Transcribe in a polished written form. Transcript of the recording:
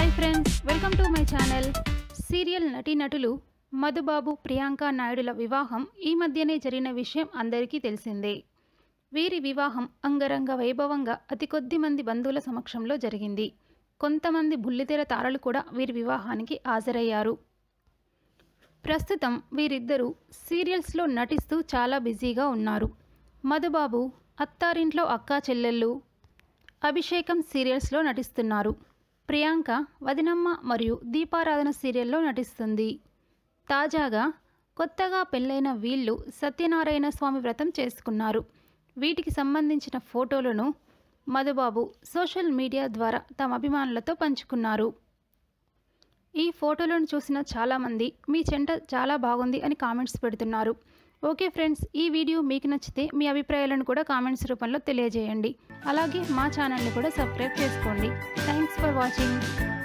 High friends welcome to my channel serial नटीनटुलु मधुबाबु प्रियांका नायडुल विवाहम ई मध्यने जरिगिन विषयम अंदरिकी तेलिसिंदे। वीरी विवाहम अंगरंग वैभवंगा अति कोद्दी मंदी बंधुवुल समक्षंलो जरिगिंदी। कोंतमंदी बुल्लितेर तारलु कूडा वीरी विवाहानिकी हाजरय्यारु। प्रस्तुतं वीरिद्दरू सीरियल्स लो नटिस्तू चाला बिजीगा उन्नारु। मधुबाबु अत्तारिंट्लो अक्का चेल्लेल्लु अभिषेकम सीरियल्स लो नटिस्तुन्नारु। ప్రియాంక వదినమ్మ మరియు దీపారాధన సీరియల్లో నటిస్తుంది. తాజాగా కొత్తగా పెళ్ళైన వీళ్ళు సత్యనారాయణ స్వామి వ్రతం చేసుకున్నారు. వీటికి సంబంధించిన ఫోటోలను మధుబాబు సోషల్ మీడియా ద్వారా తమ అభిమానులతో పంచుకున్నారు. ఈ ఫోటోలను చూసిన చాలా మంది మీ చెంట చాలా బాగుంది అని కామెంట్స్ పెడుతున్నారు. ఓకే ఫ్రెండ్స్, ఈ వీడియో మీకు నచ్చితే మీ అభిప్రాయాలను కూడా కామెంట్స్ రూపంలో తెలియజేయండి. అలాగే మా ఛానల్ ని కూడా సబ్స్క్రైబ్ చేసుకోండి. Thanks for watching.